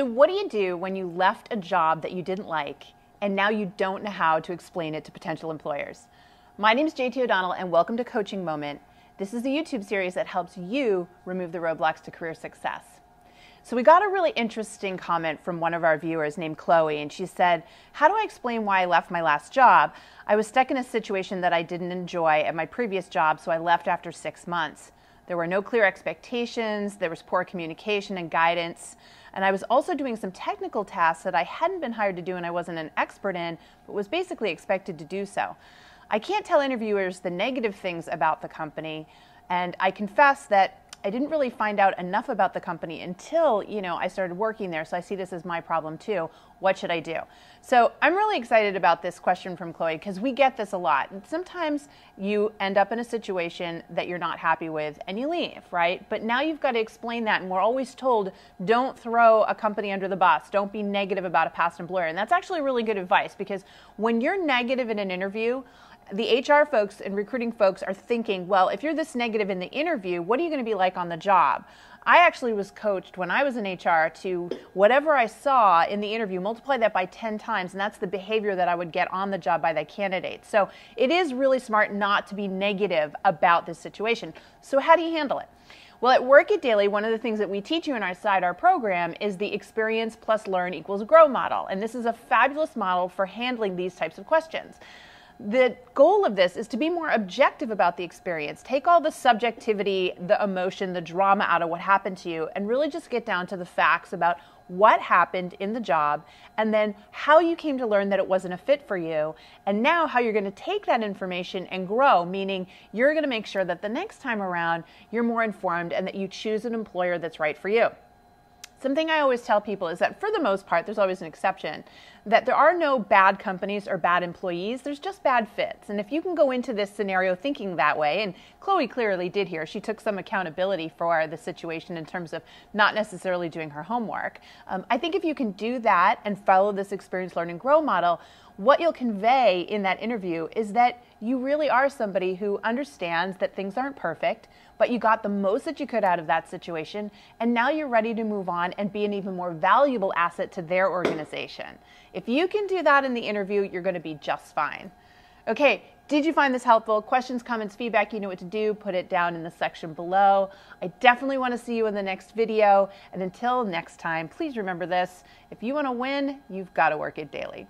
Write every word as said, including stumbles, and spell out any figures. So what do you do when you left a job that you didn't like and now you don't know how to explain it to potential employers? My name is J T O'Donnell and welcome to Coaching Moment. This is a YouTube series that helps you remove the roadblocks to career success. So we got a really interesting comment from one of our viewers named Chloe, and she said, "How do I explain why I left my last job? I was stuck in a situation that I didn't enjoy at my previous job, so I left after six months. There were no clear expectations, there was poor communication and guidance, and I was also doing some technical tasks that I hadn't been hired to do and I wasn't an expert in, but was basically expected to do so. I can't tell interviewers the negative things about the company, and I confess that I didn't really find out enough about the company until, you know, I started working there, so I see this as my problem too. What should I do?" So I'm really excited about this question from Chloe because we get this a lot. Sometimes you end up in a situation that you're not happy with and you leave, right? But now you've got to explain that, and we're always told, don't throw a company under the bus. Don't be negative about a past employer. And that's actually really good advice, because when you're negative in an interview, the H R folks and recruiting folks are thinking, well, if you're this negative in the interview, what are you going to be like on the job? I actually was coached when I was in H R to whatever I saw in the interview, multiply that by ten times, and that's the behavior that I would get on the job by that candidate. So it is really smart not to be negative about this situation. So how do you handle it? Well, at Work It Daily, one of the things that we teach you in our sideR program is the experience plus learn equals grow model, and this is a fabulous model for handling these types of questions. The goal of this is to be more objective about the experience. Take all the subjectivity, the emotion, the drama out of what happened to you, and really just get down to the facts about what happened in the job, and then how you came to learn that it wasn't a fit for you, and now how you're going to take that information and grow, meaning you're going to make sure that the next time around you're more informed and that you choose an employer that's right for you. Something I always tell people is that, for the most part, there's always an exception, that there are no bad companies or bad employees, there's just bad fits. And if you can go into this scenario thinking that way, and Chloe clearly did here, she took some accountability for the situation in terms of not necessarily doing her homework. Um, I think if you can do that and follow this experience, learn, and grow model, what you'll convey in that interview is that you really are somebody who understands that things aren't perfect, but you got the most that you could out of that situation, and now you're ready to move on and be an even more valuable asset to their organization. If you can do that in the interview, you're going to be just fine. Okay, did you find this helpful? Questions, comments, feedback, you know what to do. Put it down in the section below. I definitely want to see you in the next video, and until next time, please remember this: if you want to win, you've got to work it daily.